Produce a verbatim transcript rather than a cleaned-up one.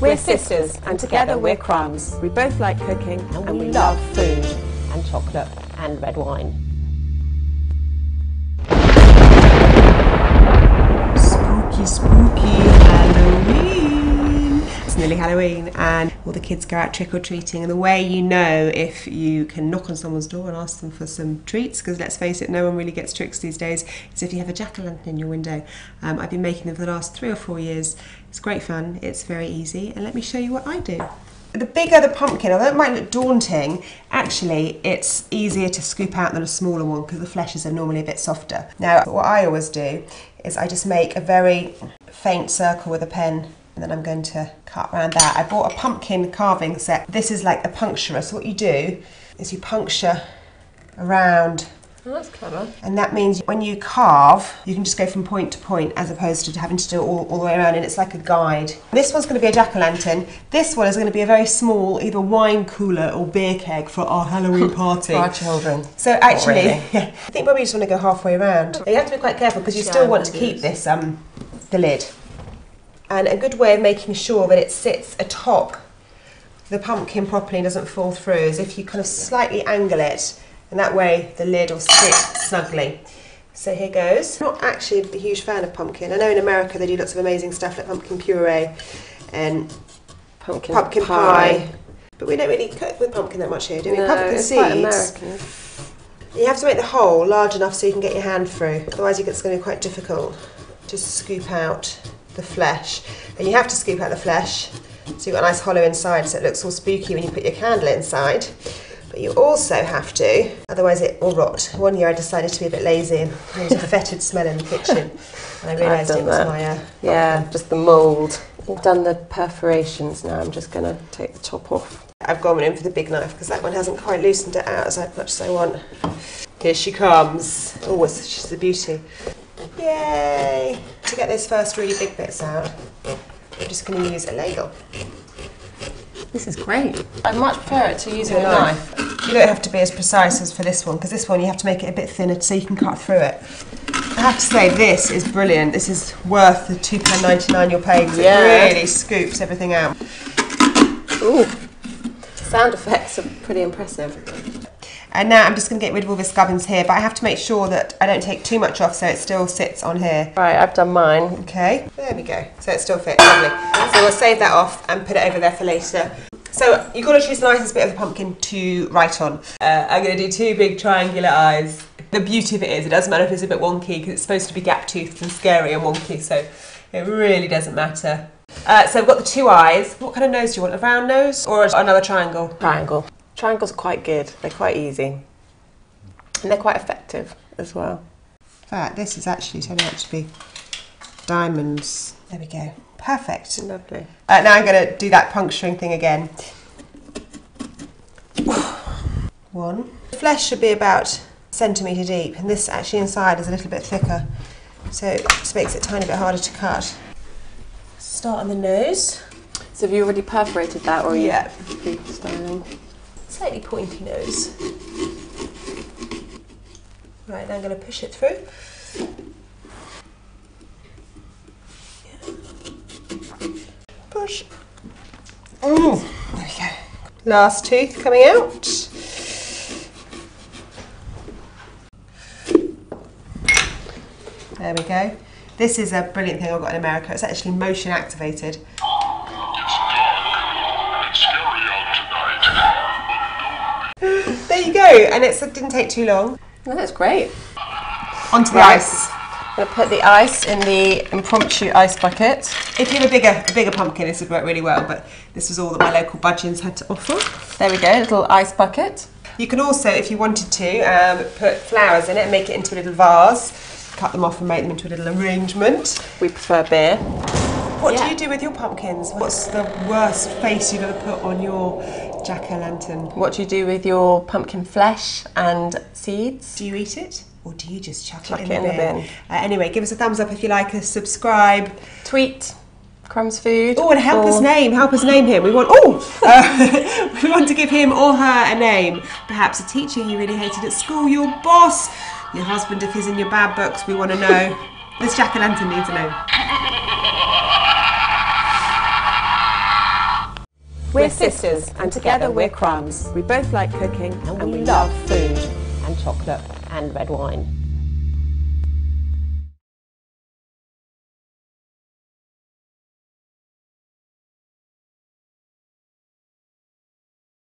We're sisters, and together we're Crumbs. We both like cooking, and, and we, we love food, and chocolate, and red wine. Spooky, spooky Halloween! It's nearly Halloween, and all the kids go out trick-or-treating, and the way you know if you can knock on someone's door and ask them for some treats, because let's face it, no one really gets tricks these days, is if you have a jack-o'-lantern in your window. Um, I've been making them for the last three or four years. It's great fun, it's very easy, and let me show you what I do. The bigger the pumpkin, although it might look daunting, actually it's easier to scoop out than a smaller one because the fleshes are normally a bit softer. Now what I always do is I just make a very faint circle with a pen, and then I'm going to cut around that. I bought a pumpkin carving set. This is like a puncturer, so what you do is you puncture around. Oh, that's clever. And that means when you carve, you can just go from point to point as opposed to having to do it all, all the way around, and it's like a guide. This one's going to be a jack-o'-lantern. This one is going to be a very small, either wine cooler or beer keg for our Halloween party. For our children. So actually, really. Yeah, I think maybe you just want to go halfway around. You have to be quite careful because you yeah, still want to keep this, um, the lid. And a good way of making sure that it sits atop the pumpkin properly and doesn't fall through is if you kind of slightly angle it. And that way the lid will sit snugly. So here goes. I'm not actually a huge fan of pumpkin. I know in America they do lots of amazing stuff like pumpkin puree and pumpkin, pumpkin pie. pie. But we don't really cook with pumpkin that much here, do we? No, pumpkin it's seeds. Quite American. You have to make the hole large enough so you can get your hand through. Otherwise it's going to be quite difficult to scoop out the flesh. And you have to scoop out the flesh so you've got a nice hollow inside so it looks all spooky when you put your candle inside. But you also have to, otherwise it will rot. One year I decided to be a bit lazy and there was a fetid smell in the kitchen. And I realised it was that. my... Uh, yeah, just the mould. I've done the perforations now, I'm just going to take the top off. I've gone in for the big knife because that one hasn't quite loosened it out as much as I want. Here she comes. Oh, she's a beauty. Yay! To get those first really big bits out, I'm just going to use a ladle. This is great. I much prefer it to using a knife. You don't have to be as precise as for this one, because this one you have to make it a bit thinner so you can cut through it. I have to say, this is brilliant. This is worth the two pounds ninety-nine you're paying, because yeah. It really scoops everything out. Ooh, sound effects are pretty impressive. And now I'm just going to get rid of all the gubbins here, but I have to make sure that I don't take too much off so it still sits on here. Right, I've done mine. Okay, there we go. So it still fits, lovely. So we'll save that off and put it over there for later. So you've got to choose the nicest bit of the pumpkin to write on. Uh, I'm going to do two big triangular eyes. The beauty of it is, it doesn't matter if it's a bit wonky because it's supposed to be gap-toothed and scary and wonky, so it really doesn't matter. Uh, so I've got the two eyes. What kind of nose do you want? A round nose or another triangle? Triangle. Triangles are quite good, they're quite easy, and they're quite effective as well. In fact, this is actually turning out to be diamonds. There we go, perfect. Lovely. Uh, now I'm going to do that puncturing thing again. One. The flesh should be about a centimetre deep, and this actually inside is a little bit thicker, so it just makes it a tiny bit harder to cut. Start on the nose. So have you already perforated that, or are yeah. you styling? Slightly pointy nose. Right, now I'm going to push it through. Yeah. Push. Mm. There we go. Last tooth coming out. There we go. This is a brilliant thing I've got in America. It's actually motion activated. There you go, and it's, it didn't take too long. Well, that's great. Onto the right. ice. I'm going to put the ice in the impromptu ice bucket. If you have a bigger, a bigger pumpkin, this would work really well, but this was all that my local Budgens had to offer. There we go, little ice bucket. You can also, if you wanted to, um, put flowers in it and make it into a little vase. Cut them off and make them into a little arrangement. We prefer beer. What yeah. do you do with your pumpkins? What's the worst face you've ever put on your jack-o'-lantern? What do you do with your pumpkin flesh and seeds? Do you eat it? Or do you just chuck, chuck it in, it the, in bin? the bin? Uh, anyway, give us a thumbs up if you like us, subscribe. Tweet, Crumbs Food. Oh, and help or... us name, help us name him. We want, oh, uh, we want to give him or her a name. Perhaps a teacher you really hated at school, your boss, your husband if he's in your bad books, we want to know. This jack-o'-lantern needs a name. We're sisters, and together we're Crumbs. We both like cooking, and we love food, and chocolate, and red wine.